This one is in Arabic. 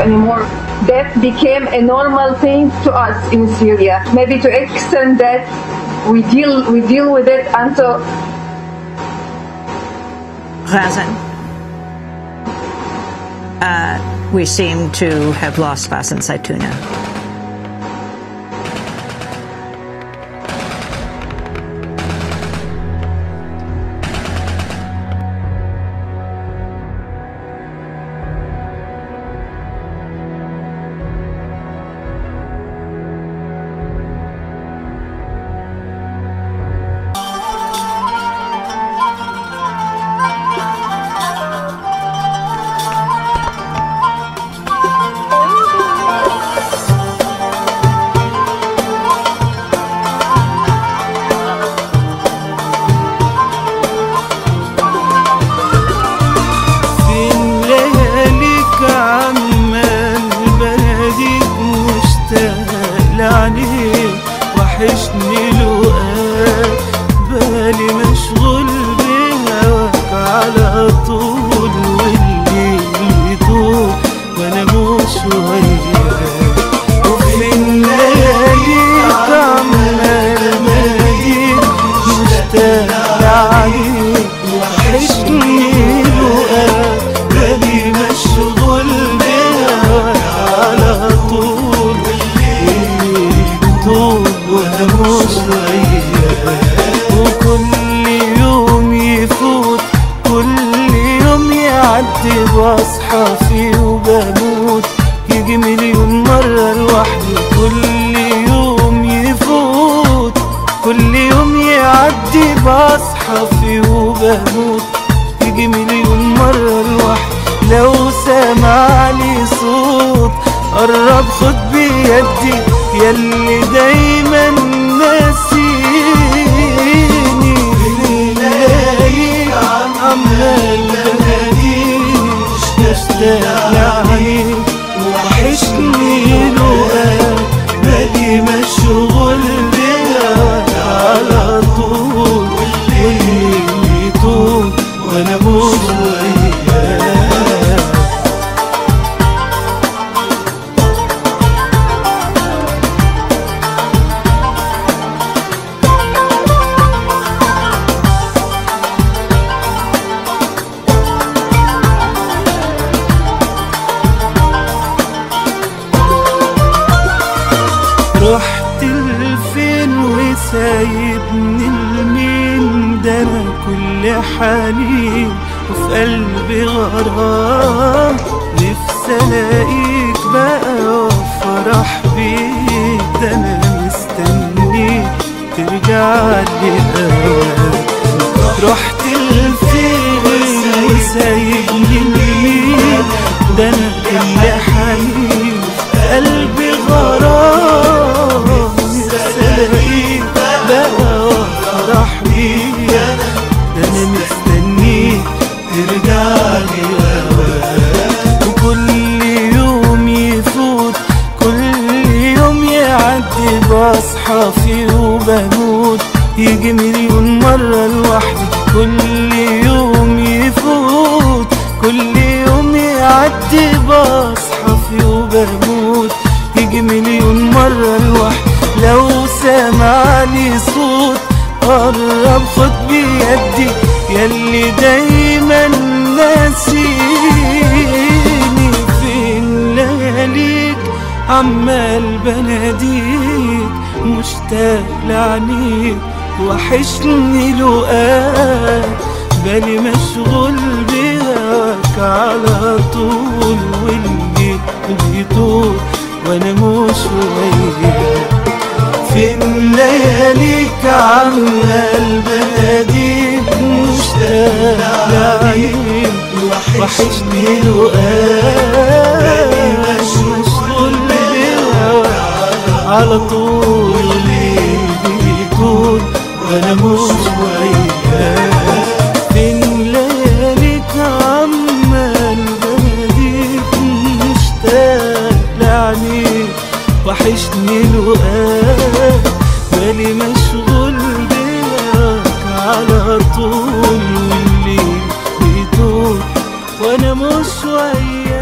anymore. Death became a normal thing to us in Syria. Maybe to extend that we deal with it until Ghaza. We seem to have lost Bass and Zaytuna. وحشني الوقت بالي مشغول بهواك على طول واللي يدور وانا مش وياك وفين لياليك عمال ماليك مشتاق عليك وحشني الوقت بالي مشغول بهواك على طول واللي يدور وكل يوم يفوت كل يوم يعدي بصحى فيه وبموت يجي مليون مرة لوحدي كل يوم يفوت كل يوم يعدي بصحى فيه وبموت يجي مليون مرة لوحدي لو سمعلي صوت قرب خد بيدي ياللي دايما ناسيني بنلاقيك عمال بناديك مشتاق لعينيك وحشني لقاك بالي مشغول بيك على طول والليل يطول وانا مش وياك رحت لفين وسايبني لمين ده انا كل حنين وفي قلبي غرام نفسي الاقيك بقى وافرح بيك ده انا مستنيك ترجعلي الاوقات رحت لفين وسايبني لمين ده انا كل حنين وفي قلبي غرام أنا مستنيك ترجعلي أوقات وكل يوم يفوت كل يوم يعدي بصحى فيه وبموت يجي مليون مرة لوحدي كل يوم يفوت كل يوم يعدي بصحى فيه وبموت يجي مليون مرة لوحدي لو سمعني صوت قرب خد بيدي ياللي دايما ناسيني فين لياليك عمال بناديك مشتاق لعينيك وحشني لقاك بالي مشغول بهواك على طول واللي بيطول وانا مش وياك فين لياليك عمال بناديك مشتاق لعينيك وحشني لقاك مشغول بهواك على طول اللي بيطول وانا مش وياك فين لياليك عمال بناديك مشتاق لعينيك وحشني لقاك بالي مشغول بيك على طول والليل بيطول وانا مش وياك.